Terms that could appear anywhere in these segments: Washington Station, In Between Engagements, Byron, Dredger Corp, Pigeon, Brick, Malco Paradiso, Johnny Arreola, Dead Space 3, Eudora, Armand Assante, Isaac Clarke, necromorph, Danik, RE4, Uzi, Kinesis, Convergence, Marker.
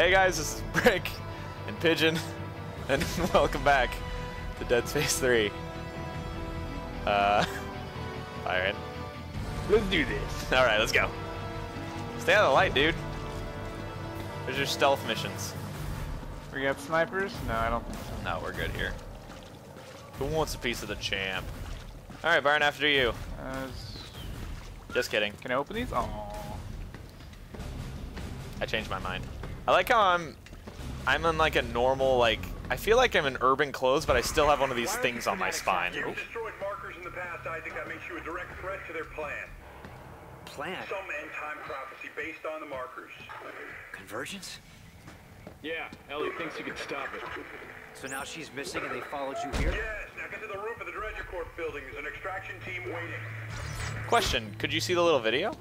Hey guys, this is Brick and Pigeon, and welcome back to Dead Space 3. Byron. Let's do this. Alright, let's go. Stay out of the light, dude. There's your stealth missions. We got snipers? No, I don't think so. No, we're good here. Who wants a piece of the champ? Alright, Byron, after you. Just kidding. Can I open these? Oh. I changed my mind. I like how I'm in like a normal, like, I feel like I'm in urban clothes, but I still have one of these things on my spine. You've destroyed markers in the past, Isaac. That makes you a direct threat to their plan. Plan? Some end time prophecy based on the markers. Convergence? Yeah, Ellie thinks you can stop it. So now she's missing and they followed you here? Yes, now get to the roof of the Dredger Corp building. There's an extraction team waiting. Question, could you see the little video?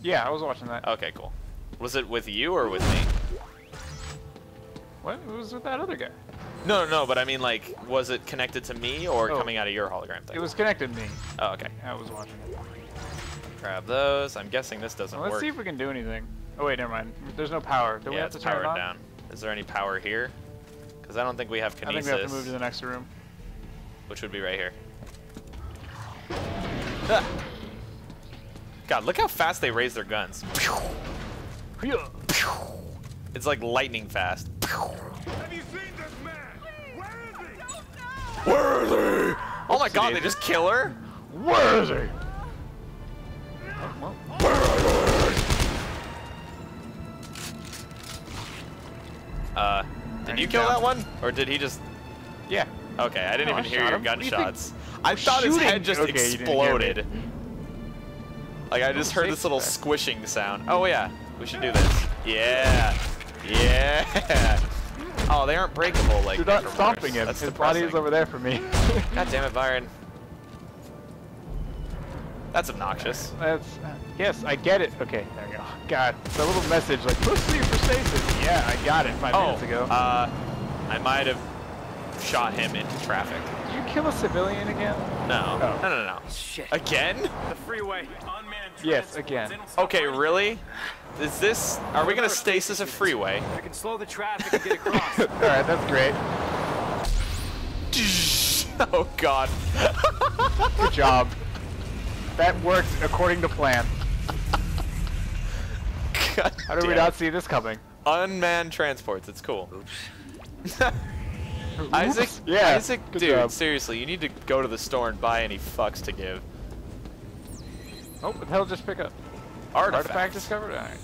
Yeah, I was watching that. Okay, cool. Was it with you or with me? What? It was with that other guy. No, but I mean, like, was it connected to me or coming out of your hologram thing? It was connected to me. Oh, okay. I was watching it. Grab those. I'm guessing this doesn't work. Let's see if we can do anything. Oh, wait, never mind. There's no power. Do we have to turn it on? Down. Is there any power here? Because I don't think we have Kinesis. I think we have to move to the next room. Which would be right here. Ah. God, look how fast they raise their guns. It's like lightning fast. Have you seen this man? Where is he? Where is he? Oh my god, they just kill her? Where is he? Oh, well. Where is he? Did you kill that one? Or did he just... Yeah. Okay, I didn't even hear your gunshots. I thought his head just exploded. Like, I just heard this little squishing sound. Oh yeah. We should do this. Yeah. Yeah. Oh, they aren't breakable like that. You're not stopping him. His body is over there for me. God damn it, Byron. That's obnoxious. That's yes, I get it. Okay, there we go. God, the little message like push me for stasis. Yeah, I got it 5 minutes ago. I might have shot him into traffic. Did you kill a civilian again? No. Oh. No. Shit. Again? The freeway. Yes, again. Okay, really? Is this... Are we going to stasis a freeway? I can slow the traffic and get across. Alright, that's great. Oh, God. Good job. That worked according to plan. God How did we not see this coming? Unmanned transports. It's cool. Oops. Isaac? Yeah, Isaac, dude, seriously, you need to go to the store and buy any fucks to give. Oh, what the hell just pick up? Artifact discovered? Alright.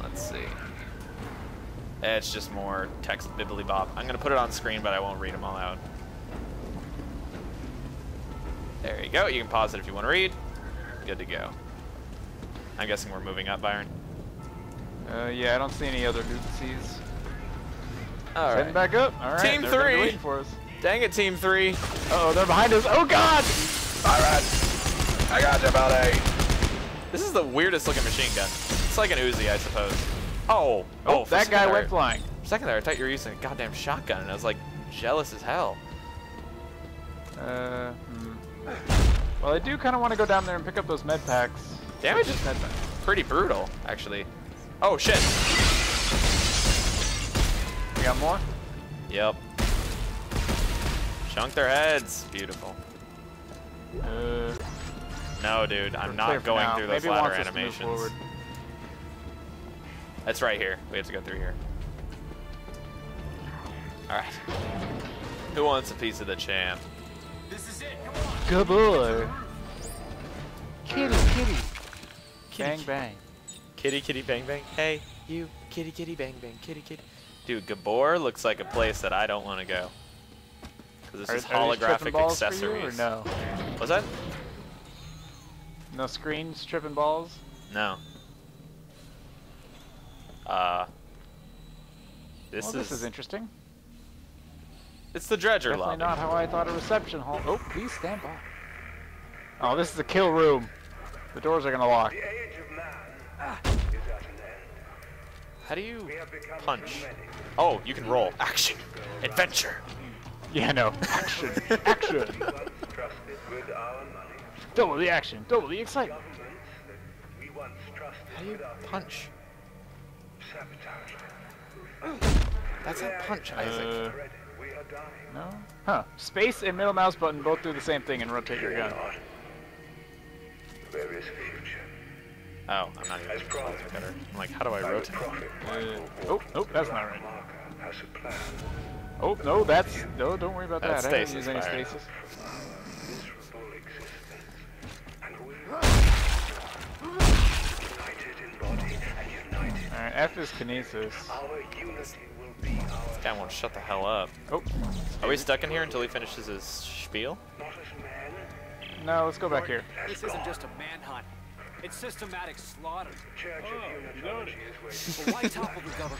Let's see. It's just more text bibbly bop. I'm going to put it on screen, but I won't read them all out. There you go. You can pause it if you want to read. Good to go. I'm guessing we're moving up, Byron. Yeah, I don't see any other nuisances. Alright. Heading back up. All right. Team 3! Waiting for us. Dang it, Team 3! Uh-oh, they're behind us. Oh, God! Alright. I got you, buddy. This is the weirdest looking machine gun. It's like an Uzi, I suppose. Oh, that guy went flying. For a second there, I thought you were using a goddamn shotgun, and I was like, jealous as hell. Well, I do kind of want to go down there and pick up those med packs. Damage is pretty brutal, actually. Oh shit! We got more. Yep. Chunk their heads. Beautiful. No, dude, I'm not going through those ladder animations. That's right here. We have to go through here. Alright. Who wants a piece of the champ? This is it. Come on. Good boy. Kitty, kitty. Bang, bang. Kitty, kitty, bang, bang. Hey, you. Kitty, kitty, bang, bang. Kitty, kitty. Dude, Gabor looks like a place that I don't want to go. Because this is holographic accessories. No. What's that? No screens tripping balls? No. This is interesting. It's the Dredger lobby. Definitely not how I thought a reception hall. Oh, please stand by. Oh, this is the kill room. The doors are gonna lock. The age of man is at an end. How do you punch? Oh, you can roll. Action. Adventure. Yeah, no. Action. Action. Double the action, double the excitement. How do you punch? That's a punch, Isaac. No? Huh. Space and middle mouse button both do the same thing and rotate your gun. Oh, I'm not even sure that's better. I'm like, how do I rotate? Oh, nope, that's not right. Oh, no, that's... No, don't worry about that. I didn't use any stasis. Alright, F is Kinesis. That one shut the hell up. Oh. Are we stuck in here until he finishes his spiel? No, let's go back here. This isn't just a manhunt. It's systematic slaughter. Oh, but why topple the government?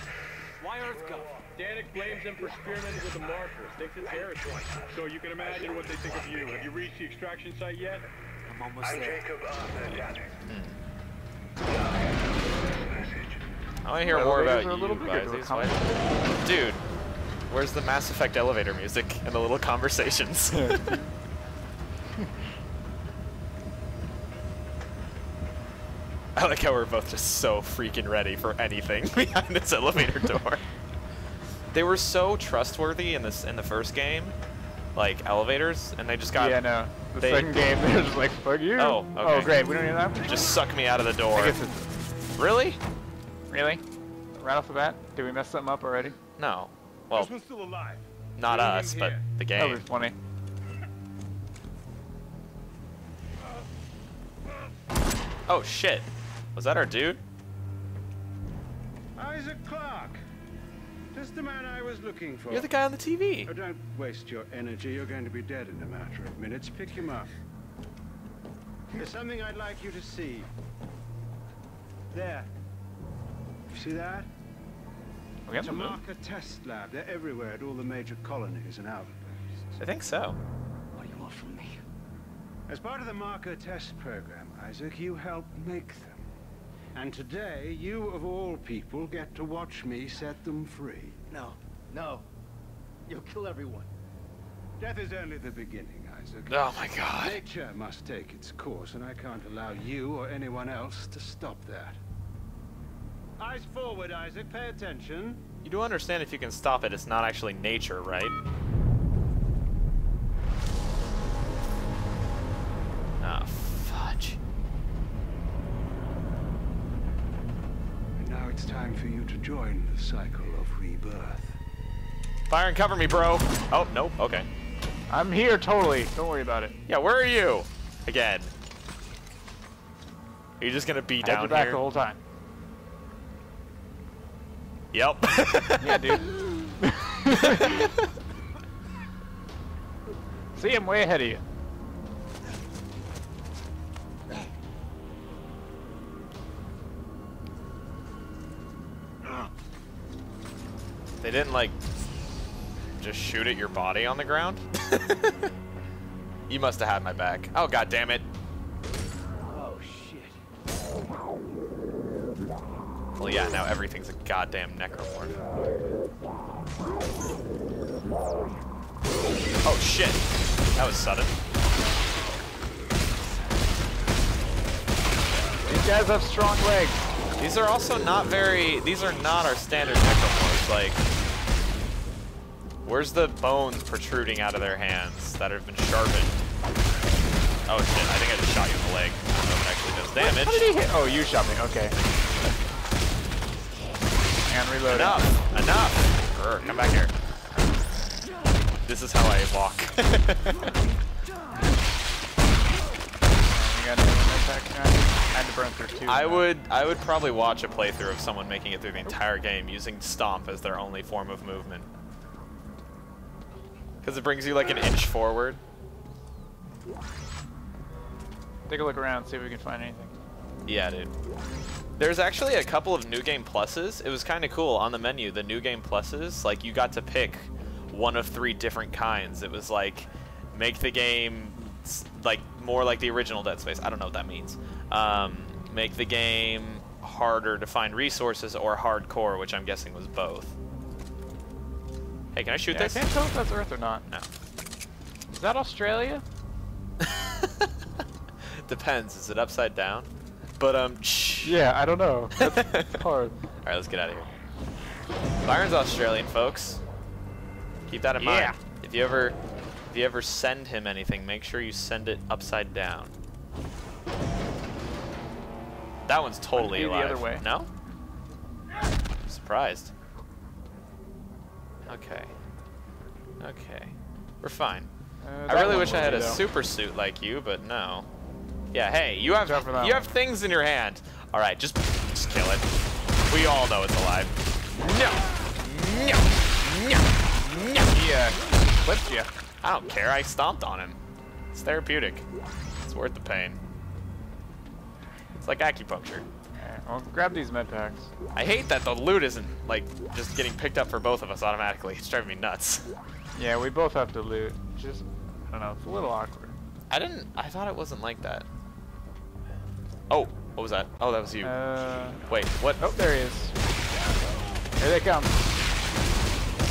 Why Earth Gov? Danik blames them for experimenting with the marker. Thinks it's territory. So you can imagine what they think of you. Have you reached the extraction site yet? I'm almost there. I want to hear more about you, dude. Where's the Mass Effect elevator music and the little conversations? I like how we're both just so freaking ready for anything behind this elevator door. They were so trustworthy in this in the first game, like elevators, and they just got. Yeah, no. The second game, they were just like, "Fuck you." Oh, okay. Oh, great. We don't need that. Just suck me out of the door. I guess it's... Really? Really? Right off the bat? Did we mess something up already? No. Well, this one's still alive. Not us, but the game. That would be funny. Oh shit! Was that our dude? Isaac Clarke, just the man I was looking for. You're the guy on the TV. Oh, don't waste your energy. You're going to be dead in a matter of minutes. Pick him up. There's something I'd like you to see. There. You see that? It's a Marker test lab. They're everywhere at all the major colonies and outposts. I think so. What do you want from me? As part of the Marker test program, Isaac, you helped make them. And today, you of all people get to watch me set them free. No, no. You'll kill everyone. Death is only the beginning, Isaac. Oh my God. Nature must take its course, and I can't allow you or anyone else to stop that. Eyes forward, Isaac. Pay attention. You do understand if you can stop it, it's not actually nature, right? Ah, fudge. And now it's time for you to join the cycle of rebirth. Fire and cover me, bro. Oh, nope. Okay. I'm here totally. Don't worry about it. Yeah, where are you? Again. Are you just going to be down here? I had your back the whole time. Yep. Yeah, dude. See, I'm way ahead of you. They didn't, like, just shoot at your body on the ground? You must have had my back. Oh, God damn it. Oh, shit. Well, yeah, now everything's a goddamn necromorph. Oh, shit. That was sudden. These guys have strong legs. These are also not very... These are not our standard necromorphs. Like, where's the bones protruding out of their hands that have been sharpened? Oh, shit. I think I just shot you in the leg. I don't know if it actually does damage. How did he hit? Oh, you shot me. Okay. And reloading. Enough! Enough! Urgh, come back here. This is how I walk. I had to burn through two. I would probably watch a playthrough of someone making it through the entire game using stomp as their only form of movement. Because it brings you like an inch forward. Take a look around, see if we can find anything. Yeah, dude. There's actually a couple of New Game Pluses. It was kind of cool on the menu, the New Game Pluses. Like, you got to pick one of three different kinds. It was like, make the game like more like the original Dead Space. I don't know what that means. Make the game harder to find resources or hardcore, which I'm guessing was both. Hey, can I shoot this? I can't tell if that's Earth or not. No. Is that Australia? Depends. Is it upside down? But yeah, I don't know. That's hard. Alright, let's get out of here. Byron's Australian, folks. Keep that in mind. If you ever send him anything, make sure you send it upside down. That one's totally alive. The other way. No? Surprised. Okay. Okay. We're fine. I really wish I had a super suit like you, but no. Yeah, hey, you have things in your hand. All right, just kill it. We all know it's alive. No, no, no, no. He clipped you. I don't care. I stomped on him. It's therapeutic. It's worth the pain. It's like acupuncture. I'll grab these med packs. I hate that the loot isn't like just getting picked up for both of us automatically. It's driving me nuts. Yeah, we both have to loot. Just, I don't know, it's a little awkward. I thought it wasn't like that. Oh, what was that? Oh, that was you. Wait, what? Oh, there he is. Here they come.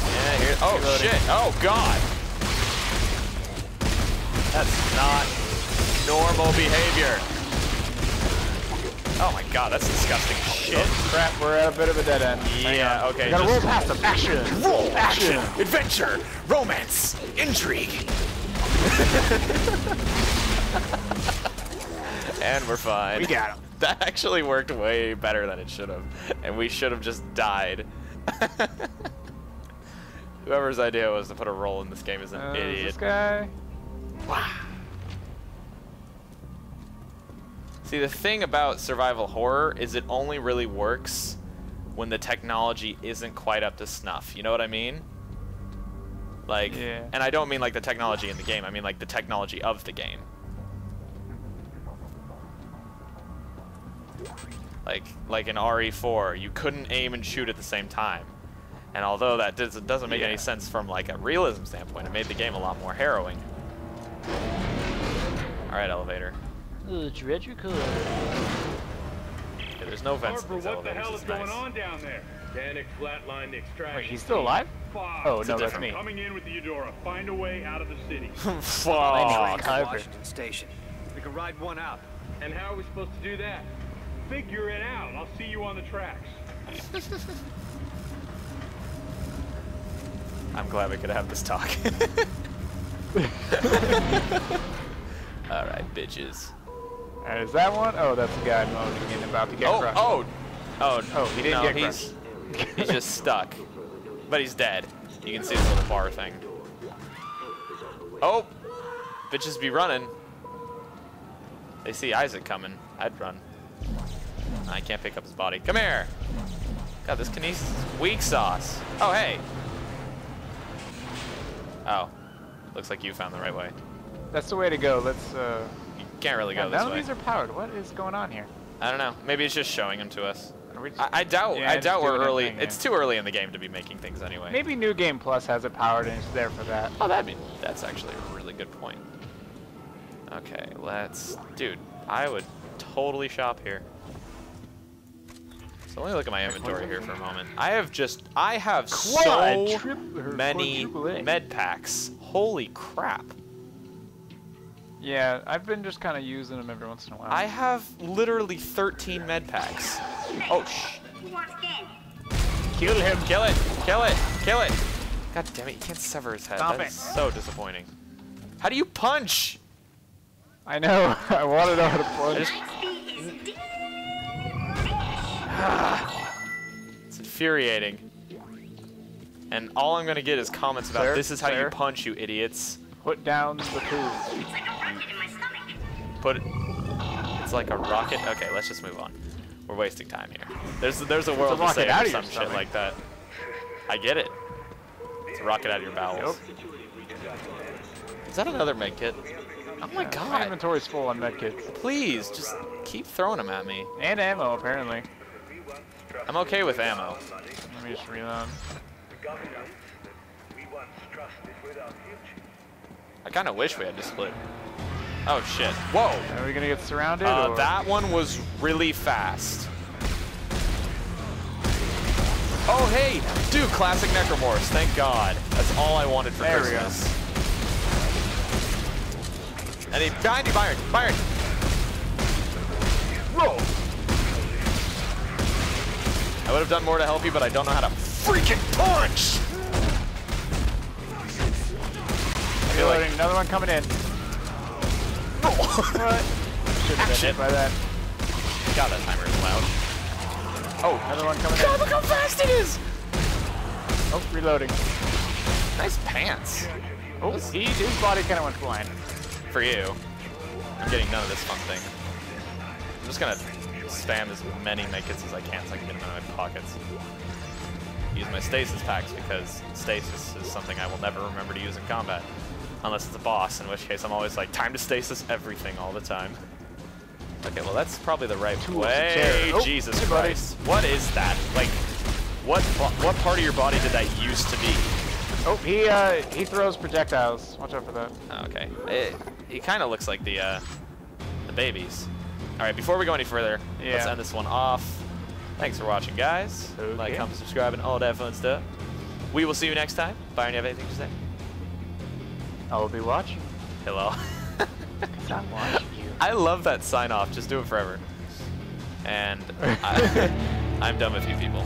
Yeah, here. Oh, reloading. Shit. Oh, God. That's not normal behavior. Oh my God, that's disgusting shit. Oh, crap, we're at a bit of a dead end. Yeah, okay. We gotta roll past them. Action! Roll! Action! Adventure! Romance! Intrigue! And we're fine. We got him. That actually worked way better than it should have. And we should have just died. Whoever's idea was to put a roll in this game is an idiot. This guy. Wow. See, the thing about survival horror is it only really works when the technology isn't quite up to snuff. You know what I mean? Like, yeah. And I don't mean like the technology in the game. I mean like the technology of the game. Like in RE4, you couldn't aim and shoot at the same time. And although that doesn't make any sense from like a realism standpoint, it made the game a lot more harrowing. All right, elevator. Ooh, Dredger Corp. Yeah, there's no fence in these elevators. What the hell is going on down there? Panic flatline extraction. Wait, he's still alive? Oh, no, that's me. Coming in with the Eudora. Find a way out of the city. Fuck. Washington Station. We can ride one out. And how are we supposed to do that? Figure it out. I'll see you on the tracks. I'm glad we could have this talk. All right, bitches. And is that one? Oh, that's the guy moaning and about to get crushed. Oh, he didn't get crushed. He's just stuck. But he's dead. You can see this little bar thing. Oh! Bitches be running. They see Isaac coming. I'd run. I can't pick up his body. Come here! God, this Kinesis is weak sauce. Oh, hey! Oh. Looks like you found the right way. That's the way to go. Let's, Can't really go this way. None of these are powered. What is going on here? I don't know. Maybe it's just showing them to us. I doubt we're early. It's too early in the game to be making things anyway. Maybe New Game Plus has it powered and it's there for that. Oh, that's actually a really good point. Okay, let's... Dude, I would totally shop here. So let me look at my inventory here for a moment. I have so many med packs. Holy crap. Yeah, I've been just kind of using them every once in a while. I have literally 13 med packs. Oh, shh. Kill him. Kill it. Kill it. Kill it. God damn it. You can't sever his head. Stop that it. Is so disappointing. How do you punch? I know. I want to know how to punch. It's infuriating. And all I'm going to get is comments about this is how you punch, you idiots. Put down the food. It's like a rocket in my stomach. Put it. It's like a rocket. Okay, let's just move on. We're wasting time here. There's a world to save or some shit like that. I get it. It's a rocket out of your bowels. Yep. Is that another med kit? Oh my God. My inventory's full on med kits. Please, just keep throwing them at me. And ammo, apparently. I'm okay with ammo. Let me just reload. I kind of wish we had to split. Oh shit. Whoa! Are we gonna get surrounded? Or? That one was really fast. Oh hey! Dude, classic necromorphs, thank God. That's all I wanted for Christmas. There we go. And he behind you, Byron! Byron! Roll! I would have done more to help you, but I don't know how to freaking punch! Reloading, like... another one coming in. What? Should have been hit by that. God, that timer is loud. Oh, another one coming in. Look how fast it is! Oh, reloading. Nice pants. Oh, his body kind of went flying. For you. I'm getting none of this fun thing. I'm just gonna spam as many medkits as I can so I can get them out of my pockets. Use my stasis packs because stasis is something I will never remember to use in combat. Unless it's a boss, in which case I'm always like, time to stasis everything all the time. Okay, well that's probably the right way. Oh, Jesus Christ. What is that? Like, what part of your body did that used to be? Oh, he throws projectiles. Watch out for that. Okay. He kind of looks like the babies. All right, before we go any further, let's end this one off. Thanks for watching, guys. Okay. Like, comment, subscribe, and all that fun stuff. We will see you next time. Byron, you have anything to say? I will be watching. Hello. Not watching you. I love that sign off. Just do it forever. And I'm done with you people.